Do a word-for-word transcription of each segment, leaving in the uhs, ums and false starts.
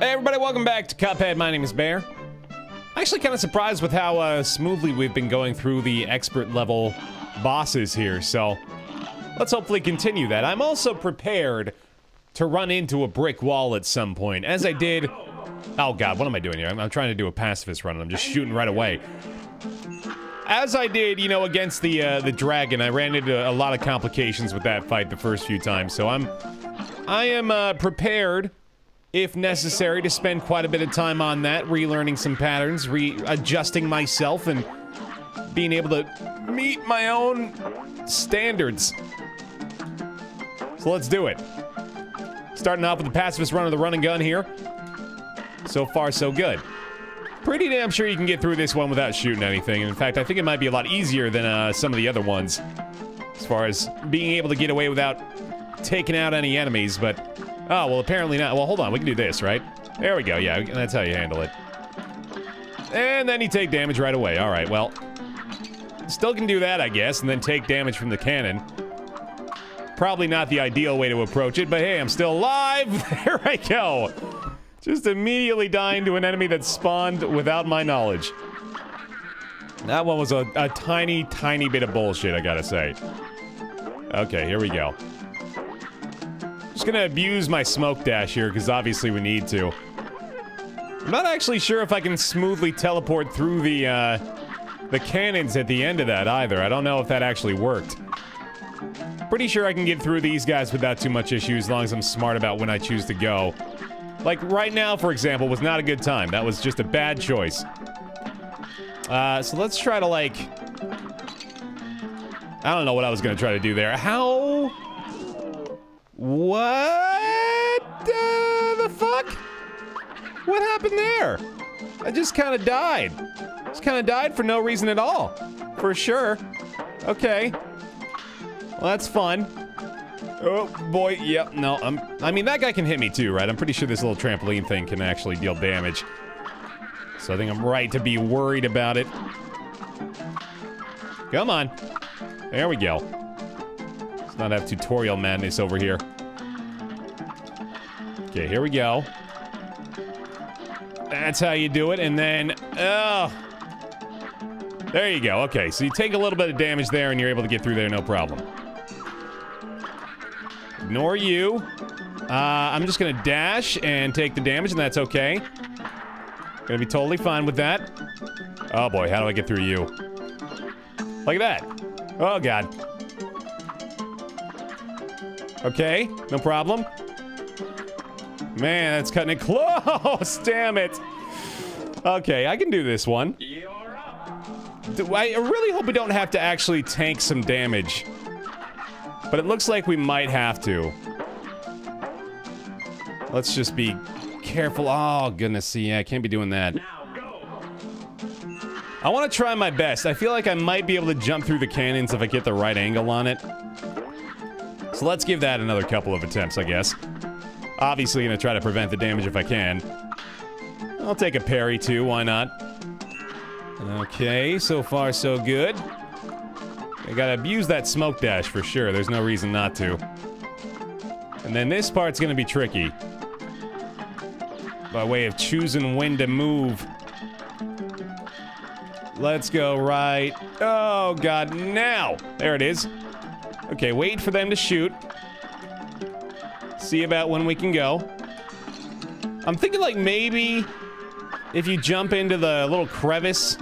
Hey everybody, welcome back to Cuphead. My name is Bear. I'm actually kind of surprised with how uh, smoothly we've been going through the expert level bosses here, so let's hopefully continue that. I'm also prepared to run into a brick wall at some point, as I did... Oh god, what am I doing here? I'm, I'm trying to do a pacifist run and I'm just shooting right away. As I did, you know, against the uh, the dragon, I ran into a lot of complications with that fight the first few times, so I'm... I am uh, prepared... if necessary, to spend quite a bit of time on that, relearning some patterns, readjusting myself, and being able to meet my own standards. So let's do it. Starting off with the pacifist run of the run and gun here. So far, so good. Pretty damn sure you can get through this one without shooting anything. In fact, I think it might be a lot easier than uh, some of the other ones, as far as being able to get away without taking out any enemies, but... oh, well, apparently not. Well, hold on. We can do this, right? There we go. Yeah, that's how you handle it. And then you take damage right away. All right, well. Still can do that, I guess, and then take damage from the cannon. Probably not the ideal way to approach it, but hey, I'm still alive. There I go. Just immediately dying to an enemy that spawned without my knowledge. That one was a, a tiny, tiny bit of bullshit, I gotta say. Okay, here we go. Just gonna abuse my smoke dash here, because obviously we need to. I'm not actually sure if I can smoothly teleport through the, uh, the cannons at the end of that, either. I don't know if that actually worked. Pretty sure I can get through these guys without too much issue, as long as I'm smart about when I choose to go. Like, right now, for example, was not a good time. That was just a bad choice. Uh, so let's try to, like... I don't know what I was gonna try to do there. How... what uh, the fuck? What happened there? I just kind of died. Just kind of died for no reason at all. For sure. Okay. Well, that's fun. Oh, boy. Yep. No, I'm... I mean, that guy can hit me too, right? I'm pretty sure this little trampoline thing can actually deal damage. So I think I'm right to be worried about it. Come on. There we go. Not have tutorial madness over here. Okay, here we go. That's how you do it, and then... oh! There you go, okay. So you take a little bit of damage there, and you're able to get through there, no problem. Ignore you. Uh, I'm just gonna dash and take the damage, and that's okay. Gonna be totally fine with that. Oh boy, how do I get through you? Like that. Oh god. Okay, no problem. Man, that's cutting it close! Damn it! Okay, I can do this one. Do I, I really hope we don't have to actually tank some damage. But it looks like we might have to. Let's just be careful. Oh, goodness, see, yeah, I can't be doing that. I want to try my best. I feel like I might be able to jump through the cannons if I get the right angle on it. So let's give that another couple of attempts, I guess. Obviously gonna try to prevent the damage if I can. I'll take a parry too, why not? Okay, so far so good. I gotta abuse that smoke dash for sure, there's no reason not to. And then this part's gonna be tricky. By way of choosing when to move. Let's go right... oh god, now! There it is. Okay, wait for them to shoot. See about when we can go. I'm thinking like maybe if you jump into the little crevice,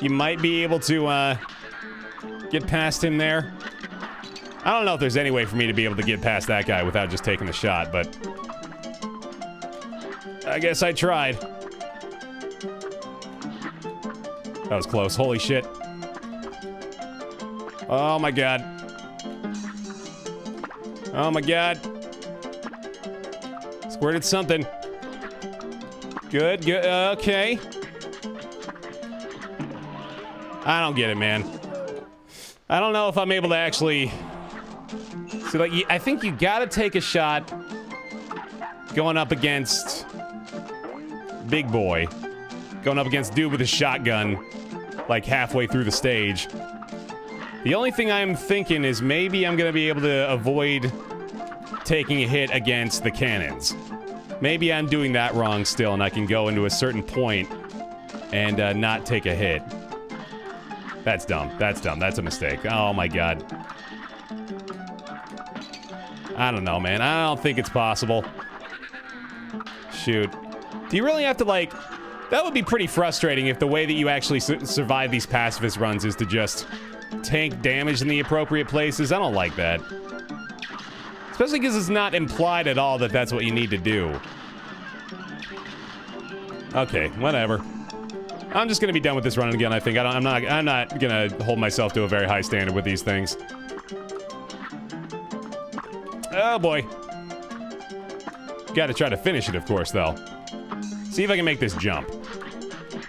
you might be able to uh, get past him there. I don't know if there's any way for me to be able to get past that guy without just taking the shot, but... I guess I tried. That was close, holy shit. Oh my god. Oh my god. Squirted something. Good, good, okay. I don't get it, man. I don't know if I'm able to actually... so, like, I think you gotta take a shot going up against Big Boy. Going up against dude with a shotgun, like, halfway through the stage. The only thing I'm thinking is maybe I'm gonna be able to avoid taking a hit against the cannons. Maybe I'm doing that wrong still, and I can go into a certain point and uh, not take a hit. That's dumb. That's dumb. That's a mistake. Oh my god. I don't know, man. I don't think it's possible. Shoot. Do you really have to, like... That would be pretty frustrating if the way that you actually su survive these pacifist runs is to just tank damage in the appropriate places. I don't like that. Especially because it's not implied at all that that's what you need to do. Okay, whatever. I'm just gonna be done with this run again, I think. I don't, I'm not, I'm not gonna hold myself to a very high standard with these things. Oh, boy. Gotta try to finish it, of course, though. See if I can make this jump.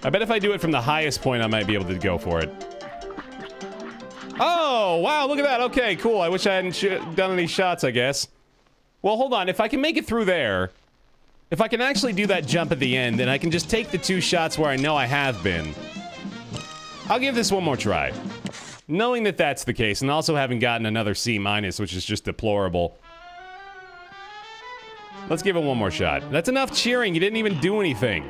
I bet if I do it from the highest point, I might be able to go for it. Oh, wow, look at that. Okay, cool. I wish I hadn't sh done any shots, I guess. Well, hold on. If I can make it through there, if I can actually do that jump at the end, then I can just take the two shots where I know I have been. I'll give this one more try. Knowing that that's the case, and also having gotten another C minus, which is just deplorable. Let's give it one more shot. That's enough cheering. You didn't even do anything.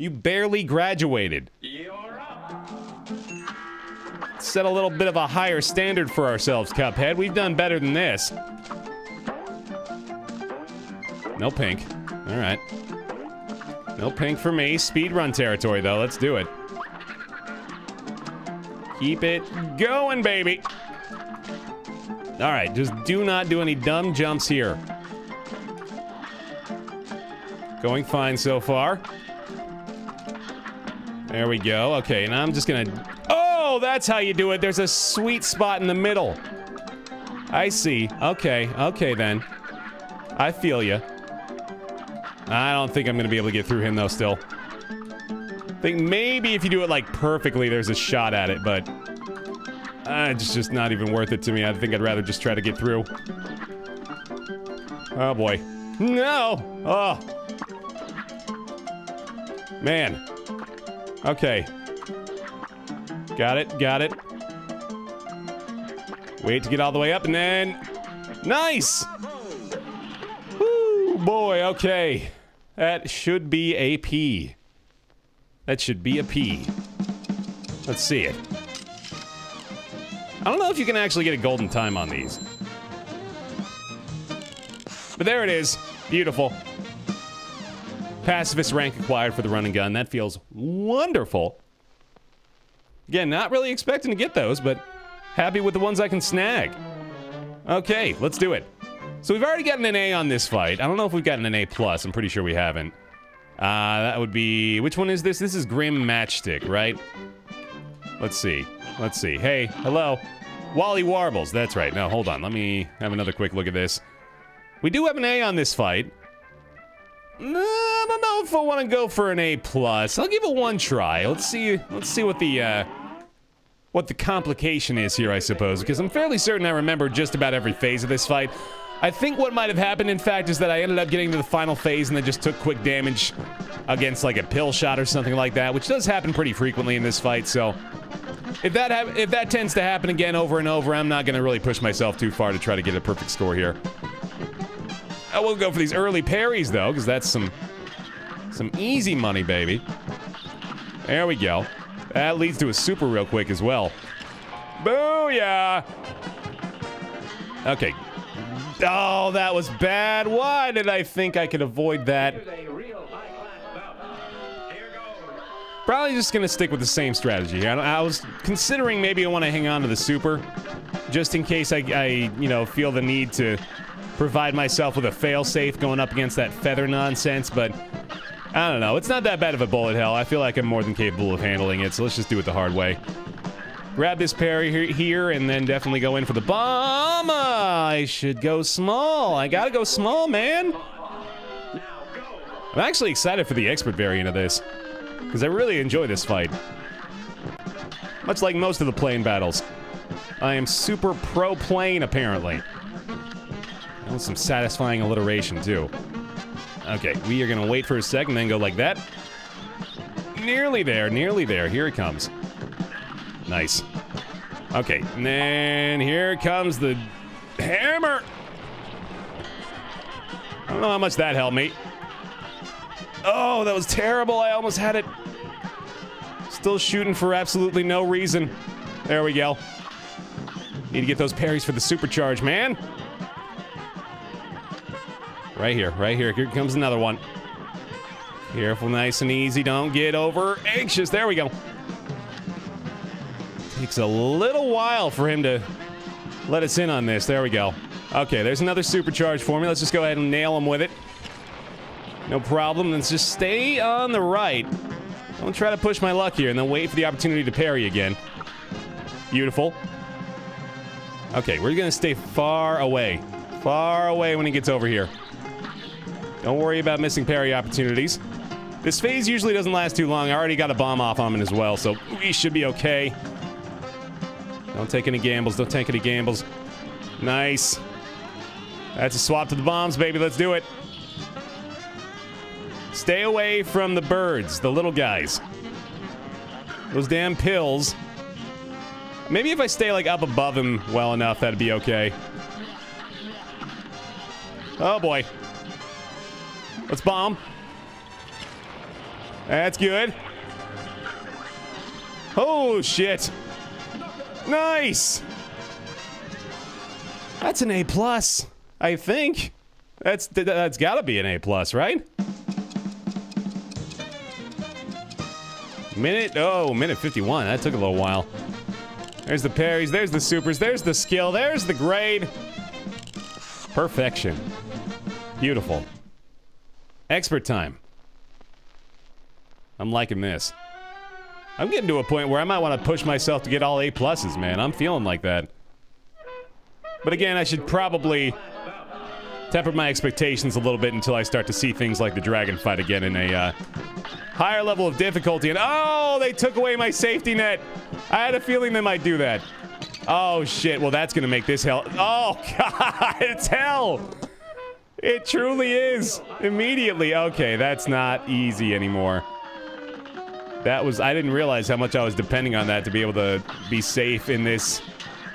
You barely graduated. You're up. Set a little bit of a higher standard for ourselves, Cuphead. We've done better than this. No pink. All right. No pink for me. Speedrun territory, though. Let's do it. Keep it going, baby. All right. Just do not do any dumb jumps here. Going fine so far. There we go. Okay, now I'm just gonna... Oh, that's how you do it. There's a sweet spot in the middle. I see. Okay, okay then. I feel you. I don't think I'm gonna be able to get through him though still. I think maybe if you do it like perfectly, there's a shot at it, but... Uh, it's just not even worth it to me. I think I'd rather just try to get through. Oh boy. No! Oh! Man. Okay. Got it, got it. Wait to get all the way up and then... Nice! Woo, boy, okay. That should be a P. That should be a P. Let's see it. I don't know if you can actually get a golden time on these. But there it is. Beautiful. Pacifist rank acquired for the run and gun. That feels wonderful. Again, not really expecting to get those, but happy with the ones I can snag. Okay, let's do it. So we've already gotten an A on this fight. I don't know if we've gotten an A plus. I'm pretty sure we haven't. Uh, that would be... Which one is this? This is Grim Matchstick, right? Let's see. Let's see. Hey, hello. Wally Warbles. That's right. Now, hold on. Let me have another quick look at this. We do have an A on this fight. I don't know if I want to go for an A plus. I'll give it one try. Let's see. Let's see what the uh, what the complication is here, I suppose, because I'm fairly certain I remember just about every phase of this fight. I think what might have happened, in fact, is that I ended up getting to the final phase and then just took quick damage against like a pill shot or something like that, which does happen pretty frequently in this fight. So if that ha if that tends to happen again over and over, I'm not going to really push myself too far to try to get a perfect score here. I will go for these early parries, though, because that's some some easy money, baby. There we go. That leads to a super real quick as well. Booyah! Okay. Oh, that was bad. Why did I think I could avoid that? Probably just going to stick with the same strategy. I, I was considering maybe I want to hang on to the super, just in case I, I you know, feel the need to... provide myself with a failsafe going up against that feather nonsense, but I don't know. It's not that bad of a bullet hell. I feel like I'm more than capable of handling it, so let's just do it the hard way. Grab this parry here and then definitely go in for the bomb. I should go small. I gotta go small, man. I'm actually excited for the expert variant of this, because I really enjoy this fight. Much like most of the plane battles. I am super pro-plane, apparently. With some satisfying alliteration, too. Okay, we are gonna wait for a second, then go like that. Nearly there, nearly there. Here it comes. Nice. Okay, and then here comes the hammer. I don't know how much that helped me. Oh, that was terrible. I almost had it. Still shooting for absolutely no reason. There we go. Need to get those parries for the supercharge, man. Right here, right here. Here comes another one. Careful, nice and easy. Don't get over anxious. There we go. Takes a little while for him to let us in on this. There we go. Okay, there's another supercharge for me. Let's just go ahead and nail him with it. No problem. Let's just stay on the right. Don't try to push my luck here and then wait for the opportunity to parry again. Beautiful. Okay, we're gonna stay far away. Far away when he gets over here. Don't worry about missing parry opportunities. This phase usually doesn't last too long. I already got a bomb off on him as well, so we should be okay. Don't take any gambles. Don't take any gambles. Nice. That's a swap to the bombs, baby. Let's do it. Stay away from the birds, the little guys. Those damn pills. Maybe if I stay, like, up above him well enough, that'd be okay. Oh, boy. Let's bomb. That's good. Oh, shit. Nice! That's an A plus, I think. That's, that's gotta be an A plus, right? Minute, oh, minute fifty-one. That took a little while. There's the parries, there's the supers, there's the skill, there's the grade. Perfection. Beautiful. Expert time. I'm liking this. I'm getting to a point where I might want to push myself to get all A pluses, man. I'm feeling like that. But again, I should probably temper my expectations a little bit until I start to see things like the dragon fight again in a uh, higher level of difficulty. And oh, they took away my safety net. I had a feeling they might do that. Oh, shit. Well, that's going to make this hell. Oh, God. It's hell. It truly is. Immediately. Okay, that's not easy anymore. That was... I didn't realize how much I was depending on that to be able to be safe in this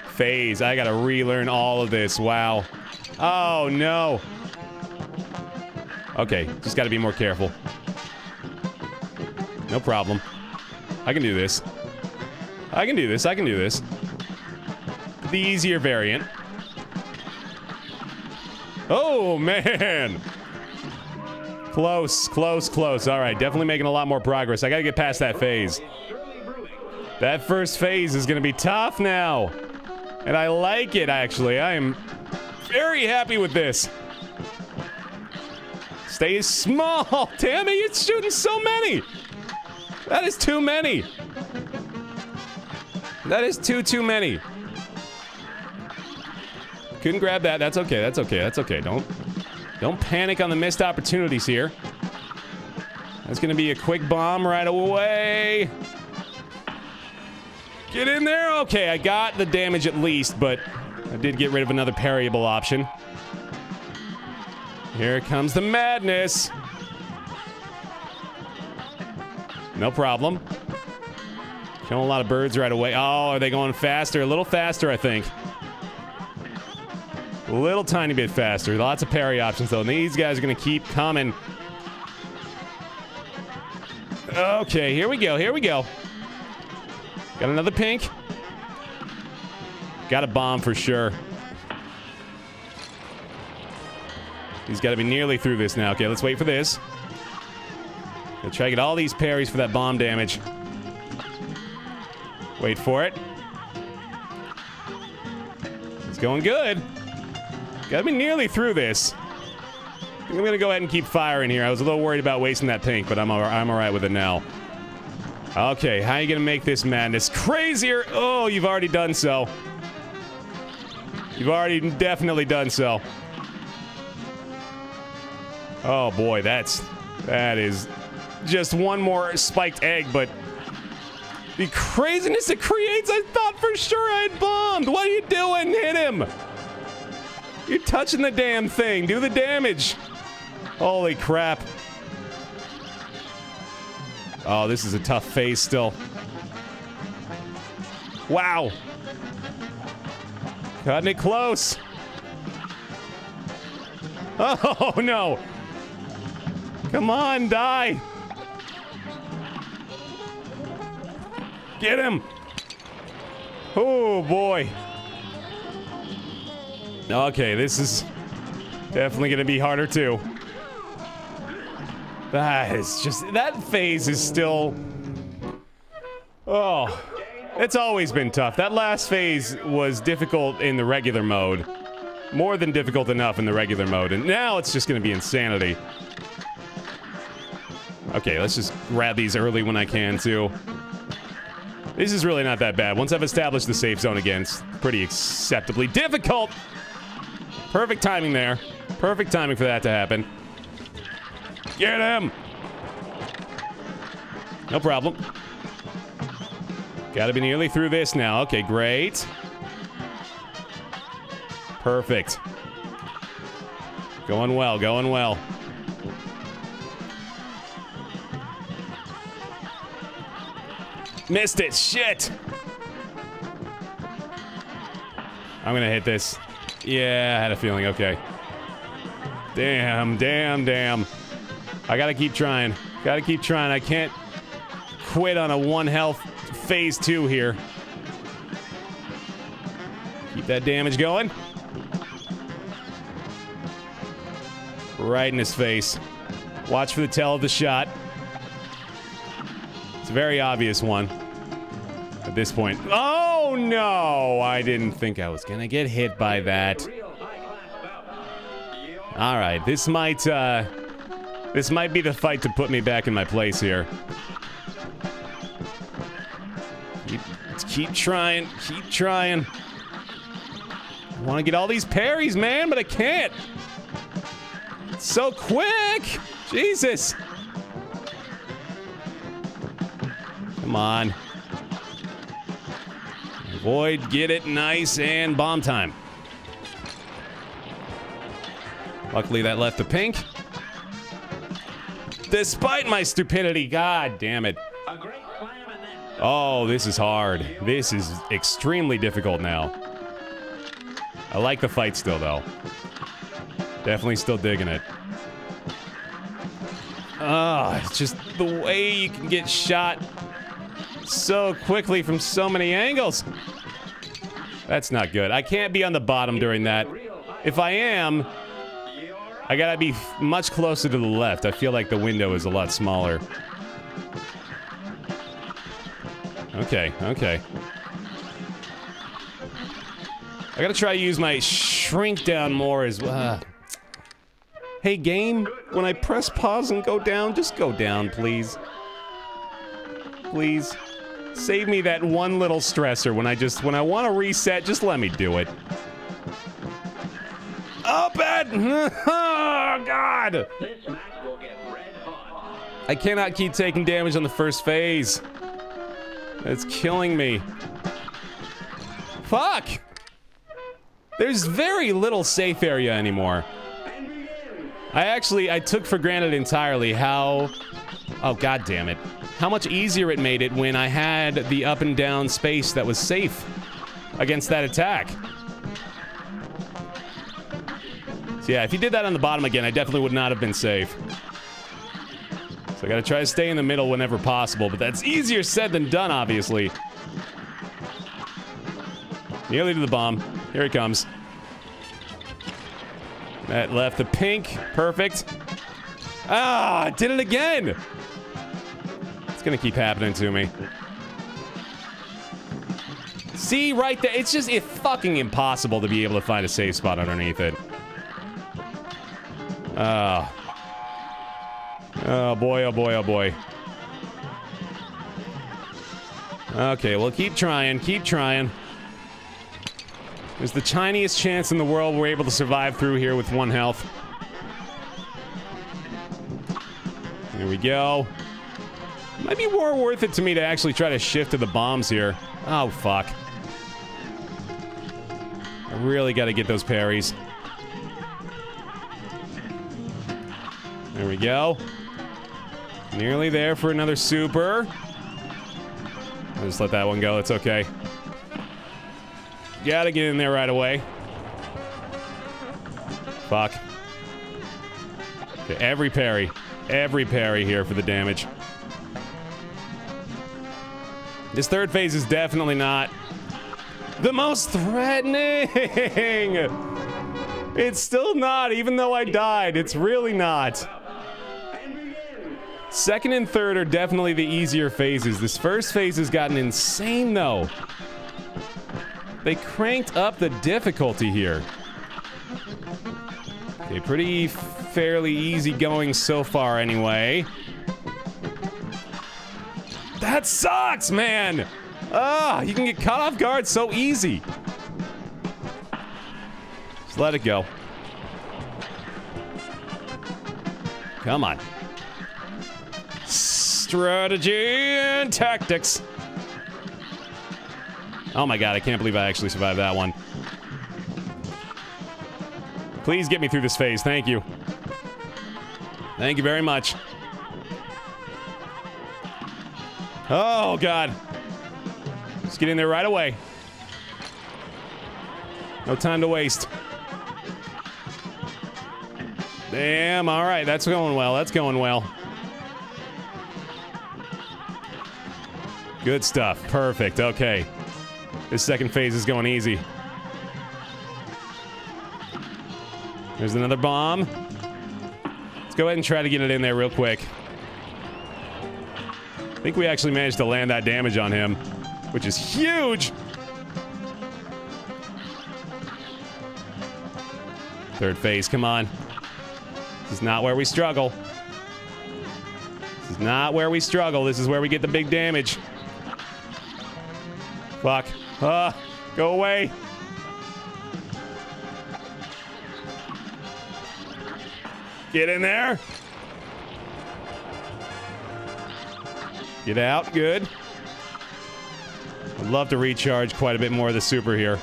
phase. I got to relearn all of this. Wow. Oh, no. Okay, just got to be more careful. No problem. I can do this. I can do this, I can do this. The easier variant. Oh, man! Close, close, close. Alright, definitely making a lot more progress. I gotta get past that phase. That first phase is gonna be tough now. And I like it, actually. I am very happy with this. Stay small! Damn it, you're shooting so many! That is too many! That is too, too many. Couldn't grab that. That's okay. That's okay. That's okay. Don't, don't panic on the missed opportunities here. That's going to be a quick bomb right away. Get in there. Okay, I got the damage at least, but I did get rid of another parryable option. Here comes the madness. No problem. Killing a lot of birds right away. Oh, are they going faster? A little faster, I think. A little tiny bit faster. Lots of parry options, though. And these guys are going to keep coming. Okay, here we go. Here we go. Got another pink. Got a bomb for sure. He's got to be nearly through this now. Okay, let's wait for this. I'll try to get all these parries for that bomb damage. Wait for it. It's going good. Gotta be nearly through this. I think I'm gonna go ahead and keep firing here. I was a little worried about wasting that pink, but I'm all, I'm all right with it now. Okay, how are you gonna make this madness crazier? Oh, you've already done so. You've already definitely done so. Oh boy, that's... that is just one more spiked egg, but... the craziness it creates, I thought for sure I'd bombed! What are you doing? Hit him! You're touching the damn thing. Do the damage. Holy crap. Oh, this is a tough phase still. Wow. Cutting it close. Oh, no. Come on, die! Get him! Oh boy. Okay, this is definitely gonna be harder too. That is just, that phase is still... Oh, it's always been tough. That last phase was difficult in the regular mode. More than difficult enough in the regular mode, and now it's just gonna be insanity. Okay, let's just grab these early when I can too. This is really not that bad. Once I've established the safe zone again, it's pretty acceptably difficult! Perfect timing there. Perfect timing for that to happen. Get him! No problem. Gotta be nearly through this now. Okay, great. Perfect. Going well, going well. Missed it, shit! I'm gonna hit this. Yeah, I had a feeling, okay. Damn, damn, damn. I gotta keep trying. Gotta keep trying. I can't quit on a one health phase two here. Keep that damage going. Right in his face. Watch for the tell of the shot. It's a very obvious one at this point. Oh no! I didn't think I was gonna get hit by that. Alright, this might, uh... This might be the fight to put me back in my place here. Keep, keep trying, keep trying. I want to get all these parries, man, but I can't. It's so quick! Jesus! Come on. Avoid, get it, nice, and bomb time. Luckily that left the pink. Despite my stupidity, god damn it. Oh, this is hard. This is extremely difficult now. I like the fight still, though. Definitely still digging it. Ah, it's just the way you can get shot so quickly from so many angles. That's not good. I can't be on the bottom during that. If I am, I gotta be much closer to the left. I feel like the window is a lot smaller. Okay, okay. I gotta try to use my shrink down more as well. Hey game, when I press pause and go down, just go down, please. Please. Save me that one little stressor when I just, when I want to reset, just let me do it. Oh, God! I cannot keep taking damage on the first phase. It's killing me. Fuck! There's very little safe area anymore. I actually, I took for granted entirely how... Oh, God damn it. How much easier it made it when I had the up and down space that was safe against that attack. So yeah, if you did that on the bottom again, I definitely would not have been safe. So I gotta try to stay in the middle whenever possible, but that's easier said than done, obviously. Nearly to the bomb. Here it comes. That left the pink. Perfect. Ah, I did it again! It's gonna keep happening to me. See, right there, it's just it's fucking impossible to be able to find a safe spot underneath it. Oh. Oh boy, oh boy, oh boy. Okay, well keep trying, keep trying. There's the tiniest chance in the world we're able to survive through here with one health. Here we go. Might be more worth it to me to actually try to shift to the bombs here. Oh fuck. I really gotta get those parries. There we go. Nearly there for another super. I'll just let that one go, it's okay. Gotta get in there right away. Fuck. Okay, every parry. every parry here for the damage. This third phase is definitely not the most threatening. It's still not, even though I died. It's really not. Second and third are definitely the easier phases. This first phase has gotten insane, though. They cranked up the difficulty here. Okay, pretty fairly easy going so far, anyway. That sucks, man! Ah, you can get caught off guard so easy. Just let it go. Come on. Strategy and tactics. Oh my god, I can't believe I actually survived that one. Please get me through this phase, thank you. Thank you very much. Oh god. Let's get in there right away. No time to waste. Damn, alright, that's going well, that's going well. Good stuff. Perfect. Okay. This second phase is going easy. There's another bomb. Let's go ahead and try to get it in there real quick. I think we actually managed to land that damage on him, which is huge! Third phase, come on. This is not where we struggle. This is not where we struggle. This is where we get the big damage. Fuck. Uh, go away. Get in there. Get out. Good. I'd love to recharge quite a bit more of the super here.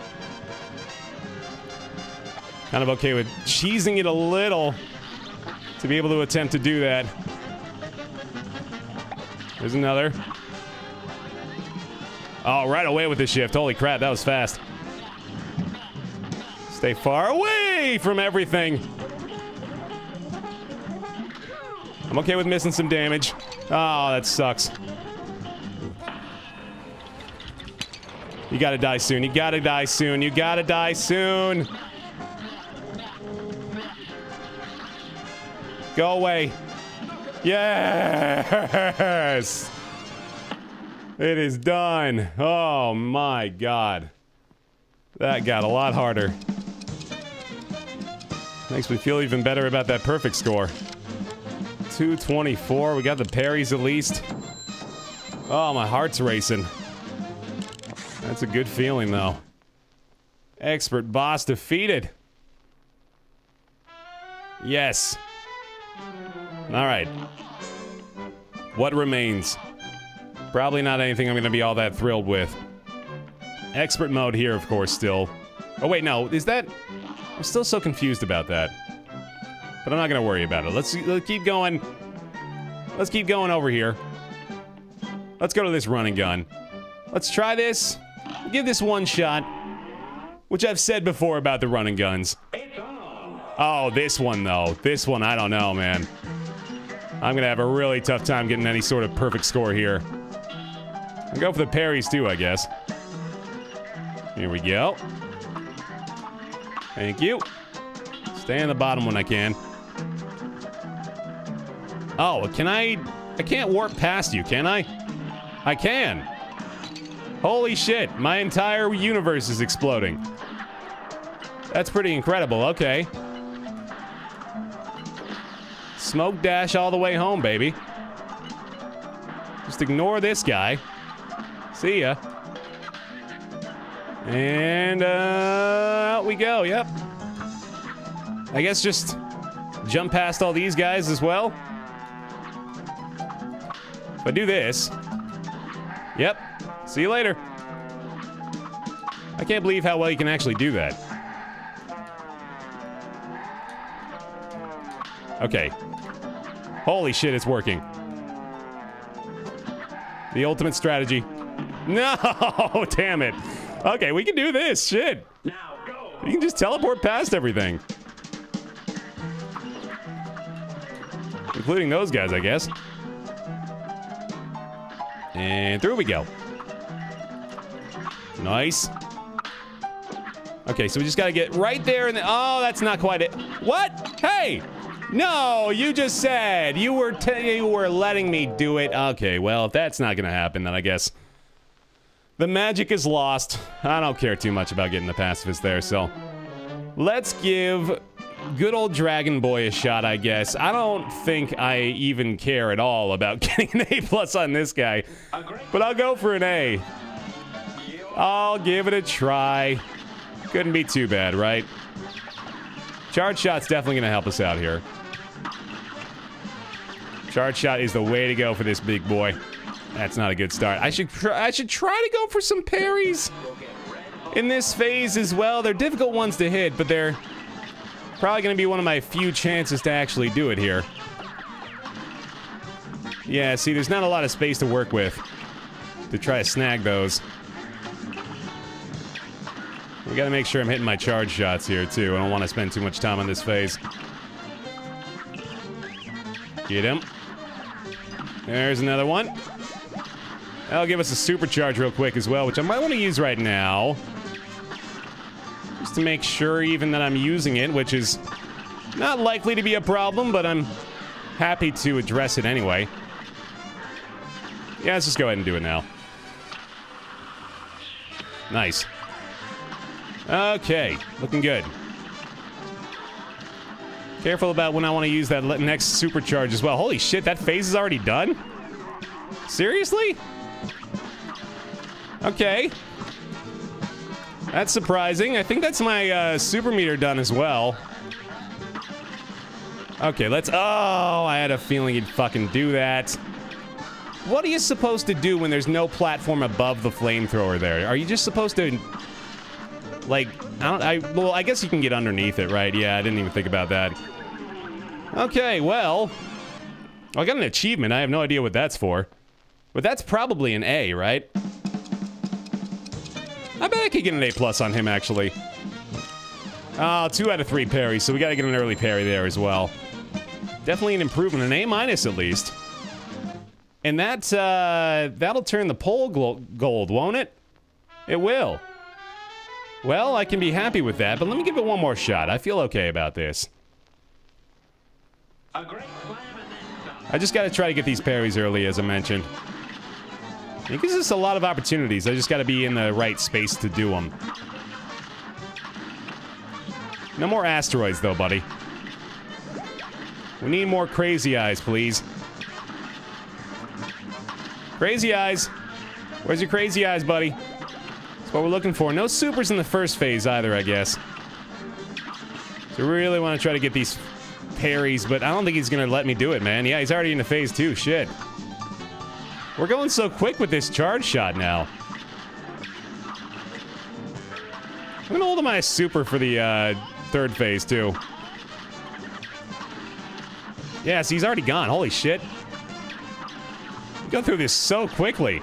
Kind of okay with cheesing it a little to be able to attempt to do that. There's another. Oh, right away with the shift. Holy crap, that was fast. Stay far away from everything. I'm okay with missing some damage. Oh, that sucks. You gotta die soon. You gotta die soon. You gotta die soon. Go away. Yes! It is done. Oh my god. That got a lot harder. Makes me feel even better about that perfect score. two twenty-four, we got the parries at least. Oh, my heart's racing. That's a good feeling though. Expert boss defeated. Yes. Alright. What remains? Probably not anything I'm gonna be all that thrilled with. Expert mode here, of course, still. Oh wait, no, is that... I'm still so confused about that. But I'm not gonna worry about it. Let's, let's keep going. Let's keep going over here. Let's go to this run and gun. Let's try this. Give this one shot. Which I've said before about the run and guns. Oh, this one though. This one, I don't know, man. I'm gonna have a really tough time getting any sort of perfect score here. I'll go for the parries too, I guess. Here we go. Thank you. Stay on the bottom when I can. Oh, can I... I can't warp past you, can I? I can. Holy shit, my entire universe is exploding. That's pretty incredible, okay. Smoke dash all the way home, baby. Just ignore this guy. See ya. And uh, out we go, yep. I guess just jump past all these guys as well. If I do this. Yep. See you later. I can't believe how well you can actually do that. Okay. Holy shit, it's working. The ultimate strategy. No! Damn it. Okay, we can do this. Shit. Now go. You can just teleport past everything. Including those guys, I guess. And through we go. Nice. Okay, so we just gotta get right there and then, oh, that's not quite it. What? Hey! No, you just said you were t you were letting me do it. Okay, well, if that's not gonna happen, then I guess the magic is lost. I don't care too much about getting the pacifist there, so let's give good old Dragon Boy a shot, I guess. I don't think I even care at all about getting an A plus on this guy, but I'll go for an A. I'll give it a try. Couldn't be too bad, right? Charge shot's definitely gonna help us out here. Charge shot is the way to go for this big boy. That's not a good start. I should I should try to go for some parries in this phase as well. They're difficult ones to hit, but they're probably gonna be one of my few chances to actually do it here. Yeah, see, there's not a lot of space to work with to try to snag those. We gotta make sure I'm hitting my charge shots here, too. I don't want to spend too much time on this phase. Get him. There's another one. That'll give us a supercharge real quick as well, which I might want to use right now. Just to make sure even that I'm using it, which is not likely to be a problem, but I'm happy to address it anyway. Yeah, let's just go ahead and do it now. Nice. Okay, looking good. Careful about when I want to use that next supercharge as well. Holy shit, that phase is already done? Seriously? Okay. That's surprising. I think that's my uh, super meter done as well. Okay, let's... Oh, I had a feeling you'd fucking do that. What are you supposed to do when there's no platform above the flamethrower there? Are you just supposed to... Like, I don't, I, well, I guess you can get underneath it, right? Yeah, I didn't even think about that. Okay, well, I got an achievement. I have no idea what that's for. But that's probably an A, right? I bet I could get an A plus on him, actually. Oh, two out of three parries, so we gotta get an early parry there as well. Definitely an improvement, an A minus at least. And that, uh, that'll turn the pole gold, won't it? It will. Well, I can be happy with that, but let me give it one more shot. I feel okay about this. I just gotta try to get these parries early, as I mentioned. It gives us a lot of opportunities. I just gotta be in the right space to do them. No more asteroids, though, buddy. We need more crazy eyes, please. Crazy eyes. Where's your crazy eyes, buddy? What we're looking for. No supers in the first phase either, I guess. So really want to try to get these parries, but I don't think he's going to let me do it, man. Yeah, he's already into phase two. Shit. We're going so quick with this charge shot now. I'm going to hold my super for the uh, third phase, too. Yeah, so he's already gone. Holy shit. We go through this so quickly.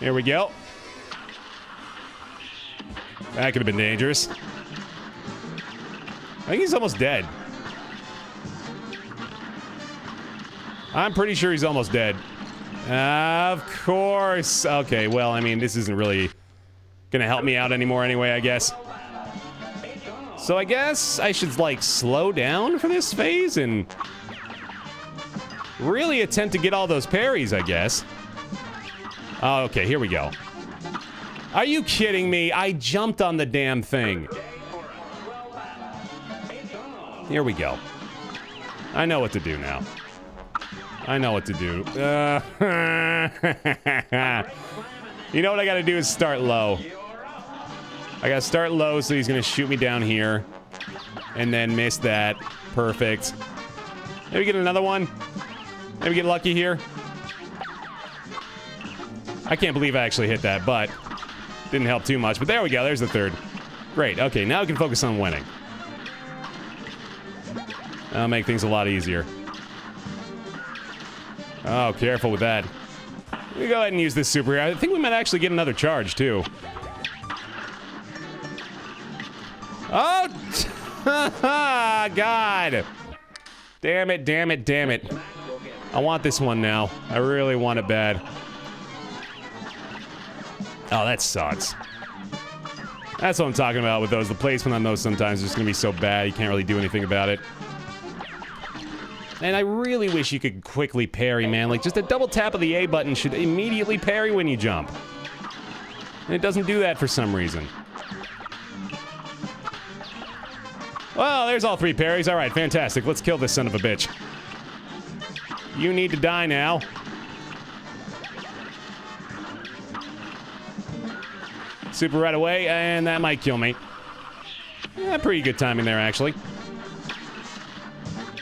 Here we go. That could have been dangerous. I think he's almost dead. I'm pretty sure he's almost dead. Uh, of course. Okay, well, I mean, this isn't really gonna help me out anymore anyway, I guess. So I guess I should, like, slow down for this phase and really attempt to get all those parries, I guess. Oh, okay, here we go. Are you kidding me? I jumped on the damn thing. Here we go. I know what to do now. I know what to do. Uh, you know what I gotta do is start low. I gotta start low, so he's gonna shoot me down here. And then miss that. Perfect. Maybe get another one. Maybe get lucky here. I can't believe I actually hit that, but didn't help too much. But there we go. There's the third. Great. Okay, now we can focus on winning. That'll make things a lot easier. Oh, careful with that. We go ahead and use this super here. I think we might actually get another charge, too. Oh! God. Damn it, damn it, damn it. I want this one now. I really want it bad. Oh, that sucks. That's what I'm talking about with those. The placement on those sometimes is just gonna be so bad you can't really do anything about it. And I really wish you could quickly parry, man. Like, just a double tap of the A button should immediately parry when you jump. And it doesn't do that for some reason. Well, there's all three parries. All right, fantastic. Let's kill this son of a bitch. You need to die now. Super right away, and that might kill me. Yeah, pretty good timing there, actually.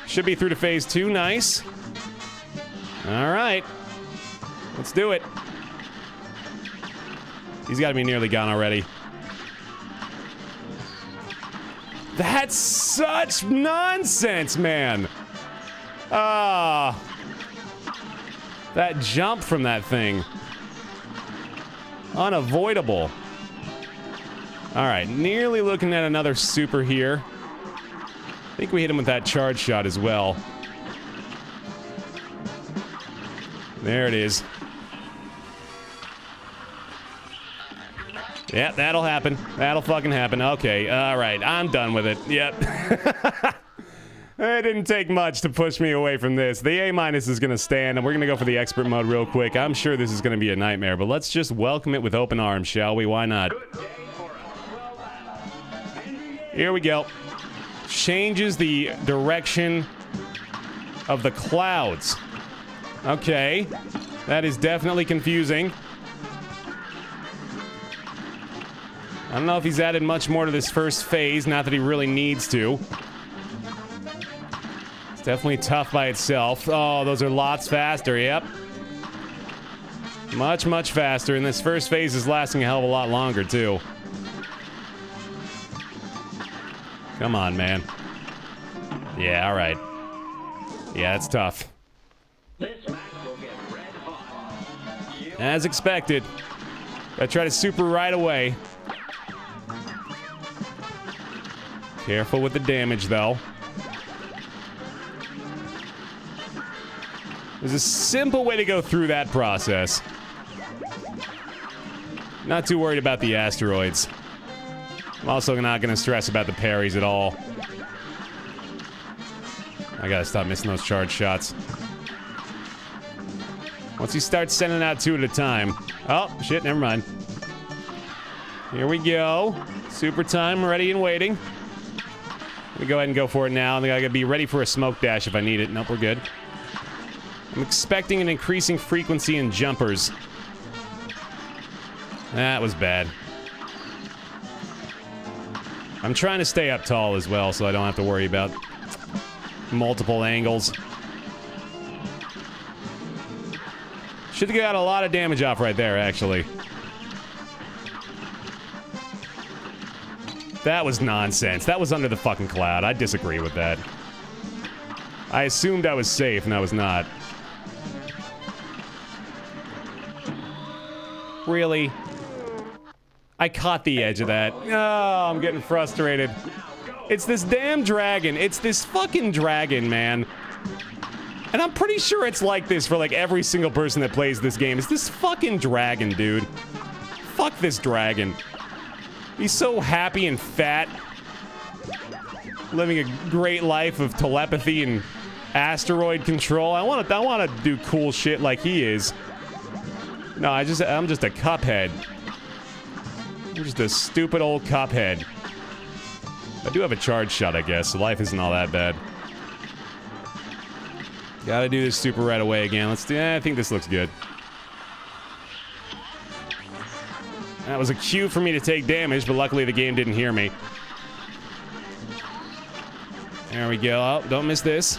Should be through to phase two. Nice. All right. Let's do it. He's got to be nearly gone already. That's such nonsense, man. Ah. Uh, that jump from that thing. Unavoidable. All right, nearly looking at another super here. I think we hit him with that charge shot as well. There it is. Yeah, that'll happen. That'll fucking happen. Okay, all right, I'm done with it. Yep. It didn't take much to push me away from this. The A minus is going to stand, and we're going to go for the expert mode real quick. I'm sure this is going to be a nightmare, but let's just welcome it with open arms, shall we? Why not? Here we go. Changes the direction of the clouds. Okay. That is definitely confusing. I don't know if he's added much more to this first phase, not that he really needs to. It's definitely tough by itself. Oh, those are lots faster, yep. Much, much faster, and this first phase is lasting a hell of a lot longer, too. Come on, man. Yeah, alright. Yeah, it's tough. As expected. I try to super right away. Careful with the damage, though. There's a simple way to go through that process. Not too worried about the asteroids. I'm also not going to stress about the parries at all. I gotta stop missing those charge shots. Once you start sending out two at a time. Oh, shit, never mind. Here we go. Super time, ready and waiting. Let me go ahead and go for it now. I think I gotta be ready for a smoke dash if I need it. Nope, we're good. I'm expecting an increasing frequency in jumpers. That was bad. I'm trying to stay up tall as well, so I don't have to worry about multiple angles. Should have got a lot of damage off right there, actually. That was nonsense. That was under the fucking cloud. I disagree with that. I assumed I was safe, and I was not. Really? I caught the edge of that. Oh, I'm getting frustrated. It's this damn dragon. It's this fucking dragon, man. And I'm pretty sure it's like this for like every single person that plays this game. It's this fucking dragon, dude. Fuck this dragon. He's so happy and fat. Living a great life of telepathy and asteroid control. I want to I want to do cool shit like he is. No, I just I'm just a Cuphead. I'm just a stupid old Cuphead. I do have a charge shot, I guess, so life isn't all that bad. Gotta do this super right away again. Let's do eh, I think this looks good. That was a cue for me to take damage, but luckily the game didn't hear me. There we go. Oh, don't miss this.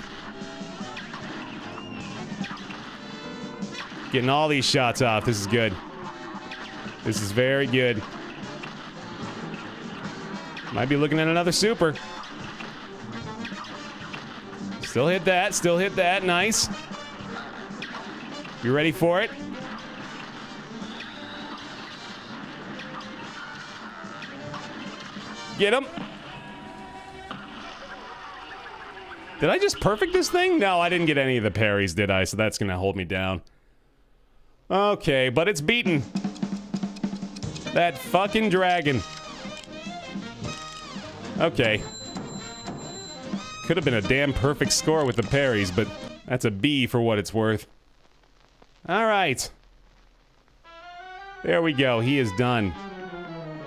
Getting all these shots off. This is good. This is very good. Might be looking at another super. Still hit that. Still hit that. Nice. You ready for it? Get him. Did I just perfect this thing? No, I didn't get any of the parries, did I? So that's gonna hold me down. Okay, but it's beaten. That fucking dragon. Okay. Could have been a damn perfect score with the parries, but that's a B for what it's worth. Alright. There we go, he is done.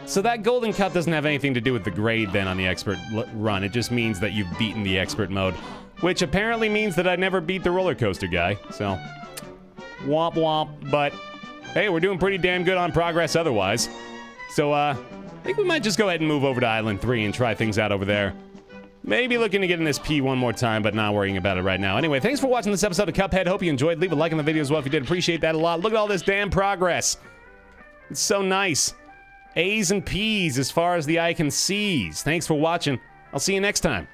So that golden cup doesn't have anything to do with the grade then on the expert run. It just means that you've beaten the expert mode, which apparently means that I never beat the roller coaster guy, so womp womp. But hey, we're doing pretty damn good on progress otherwise, so uh I think we might just go ahead and move over to Island three and try things out over there. Maybe looking to get in this P one more time, but not worrying about it right now. Anyway, thanks for watching this episode of Cuphead. Hope you enjoyed. Leave a like on the video as well if you did. Appreciate that a lot. Look at all this damn progress. It's so nice. A's and P's as far as the eye can sees. Thanks for watching. I'll see you next time.